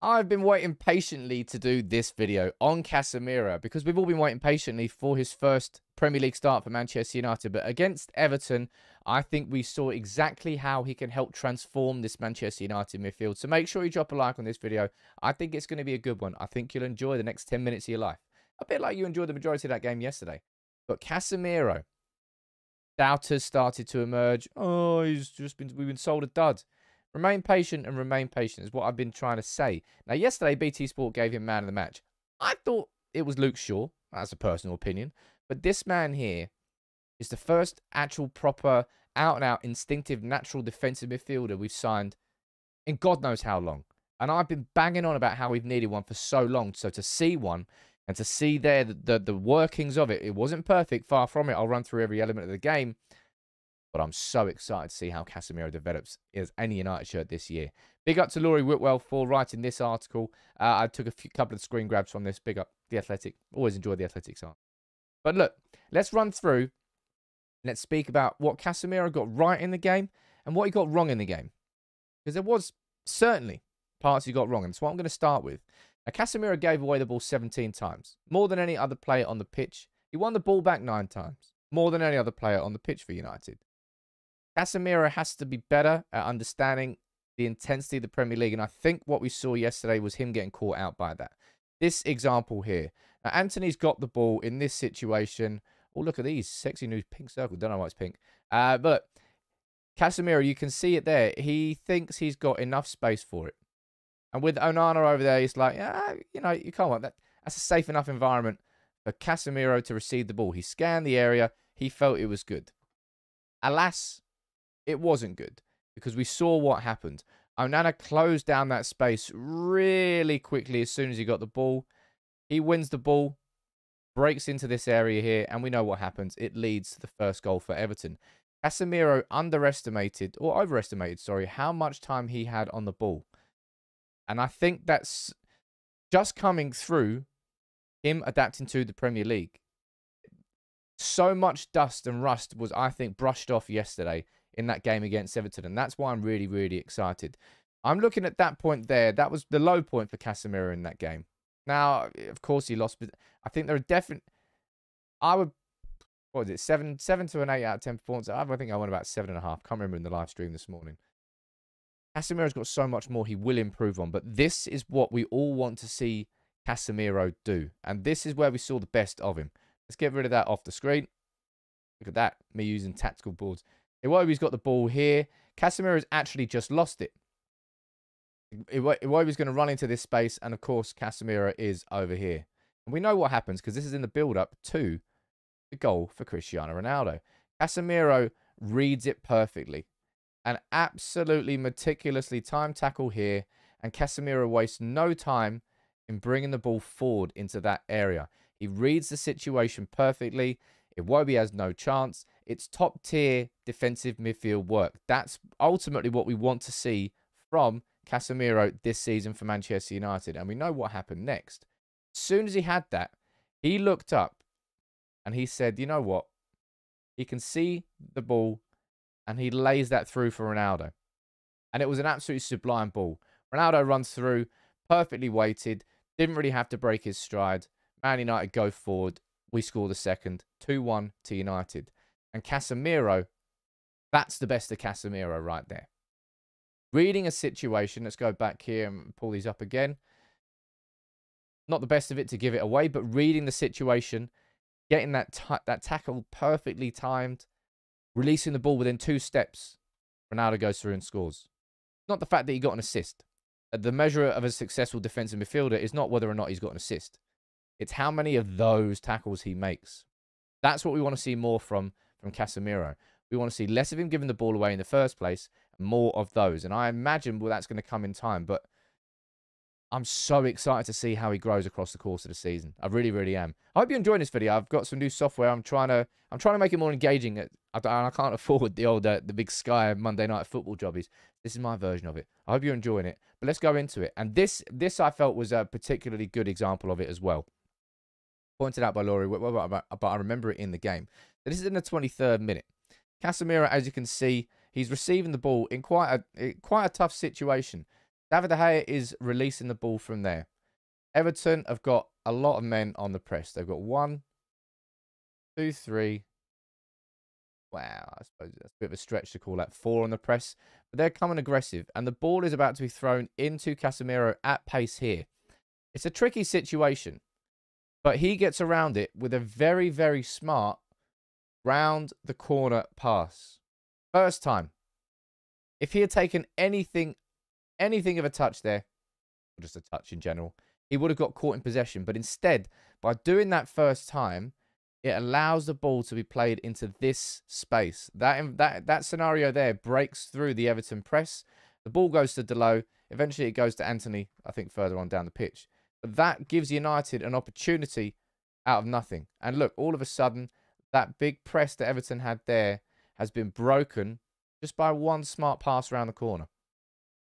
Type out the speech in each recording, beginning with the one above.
I've been waiting patiently to do this video on Casemiro because we've all been waiting patiently for his first Premier League start for Manchester United. But against Everton, I think we saw exactly how he can help transform this Manchester United midfield. So make sure you drop a like on this video. I think it's going to be a good one. I think you'll enjoy the next 10 minutes of your life. A bit like you enjoyed the majority of that game yesterday. But Casemiro, doubters started to emerge. Oh, we've been sold a dud. Remain patient and remain patient is what I've been trying to say. Now, yesterday, BT Sport gave him man of the match. I thought it was Luke Shaw. That's a personal opinion. But this man here is the first actual proper out-and-out instinctive natural defensive midfielder we've signed in God knows how long. And I've been banging on about how we've needed one for so long. So to see one and to see there the workings of it, it wasn't perfect. Far from it. I'll run through every element of the game. But I'm so excited to see how Casemiro develops as any United shirt this year. Big up to Laurie Whitwell for writing this article. I took a couple of screen grabs from this. Big up The Athletic. Always enjoy The Athletic's art. But look, let's run through. Let's speak about what Casemiro got right in the game and what he got wrong in the game. Because there was certainly parts he got wrong. And that's what I'm going to start with. Now, Casemiro gave away the ball 17 times. More than any other player on the pitch. He won the ball back 9 times. More than any other player on the pitch for United. Casemiro has to be better at understanding the intensity of the Premier League. And I think what we saw yesterday was him getting caught out by that. This example here. Now, Anthony's got the ball in this situation. Oh, look at these. Sexy new pink circle. Don't know why it's pink. But Casemiro, you can see it there. He thinks he's got enough space for it. And with Onana over there, it's like, yeah, you know, you can't want that. That's a safe enough environment for Casemiro to receive the ball. He scanned the area. He felt it was good. Alas, it wasn't good because we saw what happened. Onana closed down that space really quickly as soon as he got the ball. He wins the ball, breaks into this area here, and we know what happens. It leads to the first goal for Everton. Casemiro overestimated, how much time he had on the ball. And I think that's just coming through him adapting to the Premier League. So much dust and rust was, I think, brushed off yesterday in that game against Everton. And that's why I'm really, really excited. I'm looking at that point there. That was the low point for Casemiro in that game. Now, of course, he lost. But I think there are definite... I would... What was it? Seven to an 8 out of 10 performance. I think I went about 7.5. Can't remember in the live stream this morning. Casemiro's got so much more he will improve on. But this is what we all want to see Casemiro do. And this is where we saw the best of him. Let's get rid of that off the screen. Look at that. Me using tactical boards. Iwobi's got the ball here. Casemiro's actually just lost it. Iwobi's going to run into this space. And, of course, Casemiro is over here. And we know what happens because this is in the build-up to the goal for Cristiano Ronaldo. Casemiro reads it perfectly. An absolutely meticulously timed tackle here. And Casemiro wastes no time in bringing the ball forward into that area. He reads the situation perfectly. Iwobi has no chance. It's top-tier defensive midfield work. That's ultimately what we want to see from Casemiro this season for Manchester United. And we know what happened next. As soon as he had that, he looked up and he said, you know what? He can see the ball and he lays that through for Ronaldo. And it was an absolutely sublime ball. Ronaldo runs through, perfectly weighted, didn't really have to break his stride. Man United go forward. We score the second, 2-1 to United. And Casemiro, that's the best of Casemiro right there. Reading a situation, let's go back here and pull these up again. Not the best of it to give it away, but reading the situation, getting that tackle perfectly timed, releasing the ball within 2 steps, Ronaldo goes through and scores. Not the fact that he got an assist. The measure of a successful defensive midfielder is not whether or not he's got an assist. It's how many of those tackles he makes. That's what we want to see more from Casemiro. We want to see less of him giving the ball away in the first place, and more of those. And I imagine, well, that's going to come in time, but I'm so excited to see how he grows across the course of the season. I really, really am. I hope you're enjoying this video. I've got some new software. I'm trying to make it more engaging. I can't afford the old, the big Sky Monday Night Football jobbies. This is my version of it. I hope you're enjoying it, but let's go into it. And this I felt was a particularly good example of it as well. Pointed out by Laurie Whitwell, but I remember it in the game. This is in the 23rd minute. Casemiro, as you can see, he's receiving the ball in quite a tough situation. David De Gea is releasing the ball from there. Everton have got a lot of men on the press. They've got 1, 2, 3. Wow, I suppose that's a bit of a stretch to call that 4 on the press. But they're coming aggressive, and the ball is about to be thrown into Casemiro at pace here. It's a tricky situation, but he gets around it with a very, very smart round-the-corner pass. First time. If he had taken anything of a touch there, or just a touch in general, he would have got caught in possession. But instead, by doing that first time, it allows the ball to be played into this space. That scenario there breaks through the Everton press. The ball goes to Deloe. Eventually, it goes to Anthony, I think, further on down the pitch. But that gives United an opportunity out of nothing. And look, all of a sudden, that big press that Everton had there has been broken just by one smart pass around the corner.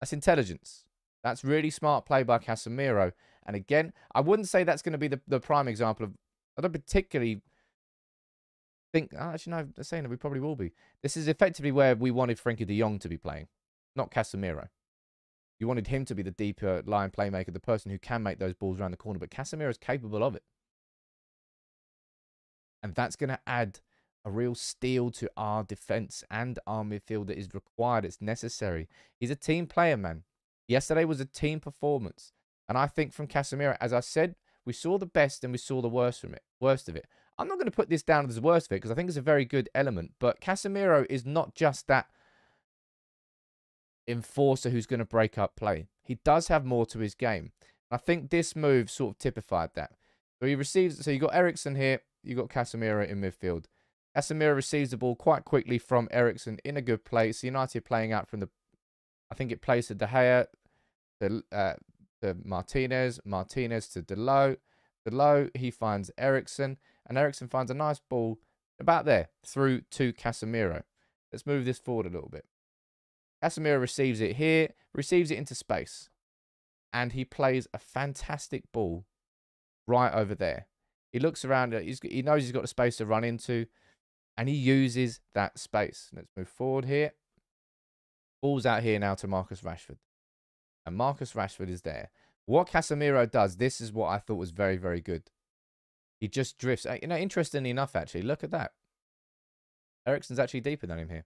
That's intelligence. That's really smart play by Casemiro. And again, I wouldn't say that's going to be the prime example of... I don't particularly think... Oh, actually, no, they're saying that we probably will be. This is effectively where we wanted Frankie de Jong to be playing, not Casemiro. You wanted him to be the deeper line playmaker, the person who can make those balls around the corner. But Casemiro is capable of it. And that's going to add a real steel to our defence and our midfield that is required. It's necessary. He's a team player, man. Yesterday was a team performance. And I think from Casemiro, as I said, we saw the best and we saw the worst from it. Worst of it. I'm not going to put this down as the worst of it because I think it's a very good element. But Casemiro is not just that enforcer who's going to break up play. He does have more to his game. I think this move sort of typified that. So he receives. So you got Eriksen here. You got Casemiro in midfield. Casemiro receives the ball quite quickly from Eriksen in a good place. United playing out from the. I think it plays to De Gea. To Martinez, Martinez to Deloe. Deloe, he finds Eriksen, and Eriksen finds a nice ball about there through to Casemiro. Let's move this forward a little bit. Casemiro receives it here, receives it into space, and he plays a fantastic ball right over there. He looks around, he knows he's got the space to run into, and he uses that space. Let's move forward here. Ball's out here now to Marcus Rashford. And Marcus Rashford is there. What Casemiro does, this is what I thought was very, very good. He just drifts. You know, interestingly enough, actually, look at that. Eriksen's actually deeper than him here.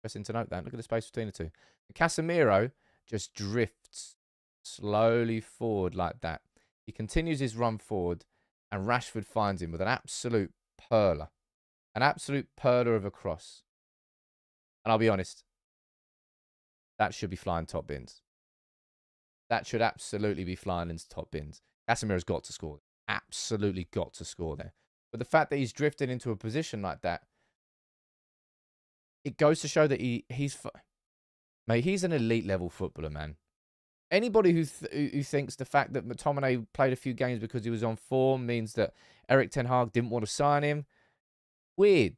Interesting to note that. Look at the space between the two. Casemiro just drifts slowly forward like that. He continues his run forward, and Rashford finds him with an absolute perler of a cross. And I'll be honest, that should be flying top bins. That should absolutely be flying into top bins. Casemiro's got to score. Absolutely got to score there. But the fact that he's drifted into a position like that, it goes to show that he's... Mate, he's an elite-level footballer, man. Anybody who thinks the fact that McTominay played a few games because he was on form means that Erik ten Hag didn't want to sign him, weird.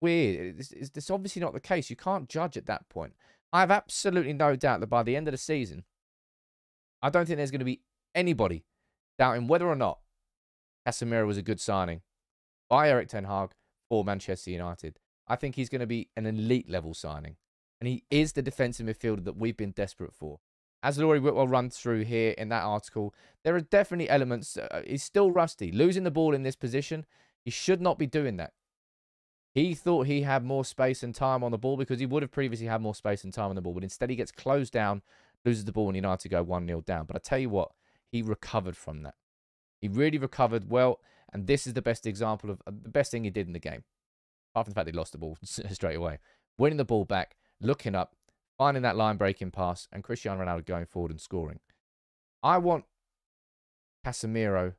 It's obviously not the case. You can't judge at that point. I have absolutely no doubt that by the end of the season, I don't think there's going to be anybody doubting whether or not Casemiro was a good signing by Erik ten Hag for Manchester United. I think he's going to be an elite-level signing. And he is the defensive midfielder that we've been desperate for. As Laurie Whitwell runs through here in that article, there are definitely elements. He's still rusty. Losing the ball in this position, he should not be doing that. He thought he had more space and time on the ball because he would have previously had more space and time on the ball. But instead, he gets closed down, loses the ball, and United go 1-0 down. But I tell you what, he recovered from that. He really recovered well, and this is the best example of the best thing he did in the game. Apart from the fact he lost the ball straight away. Winning the ball back, looking up, finding that line-breaking pass, and Cristiano Ronaldo going forward and scoring. I want Casemiro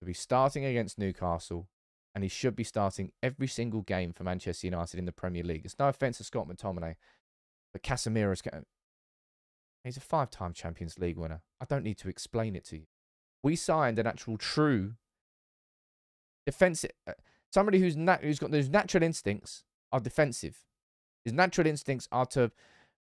to be starting against Newcastle, and he should be starting every single game for Manchester United in the Premier League. It's no offence to Scott McTominay, but Casemiro's... He's a 5-time Champions League winner. I don't need to explain it to you. We signed an actual true defensive... Somebody whose natural instincts are defensive. His natural instincts are to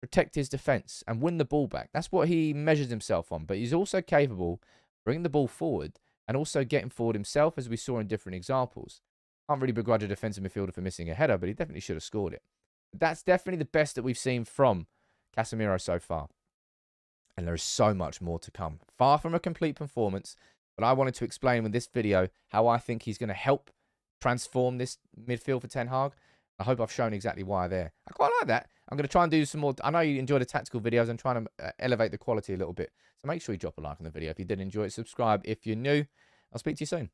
protect his defence and win the ball back. That's what he measures himself on. But he's also capable of bringing the ball forward and also getting forward himself, as we saw in different examples. Can't really begrudge a defensive midfielder for missing a header, but he definitely should have scored it. But that's definitely the best that we've seen from Casemiro so far. and there is so much more to come. Far from a complete performance, but I wanted to explain with this video how I think he's going to help transform this midfield for Ten Hag. I hope I've shown exactly why there. I quite like that. I'm going to try and do some more. I know you enjoy the tactical videos. I'm trying to elevate the quality a little bit. So make sure you drop a like on the video if you did enjoy it. Subscribe if you're new. I'll speak to you soon.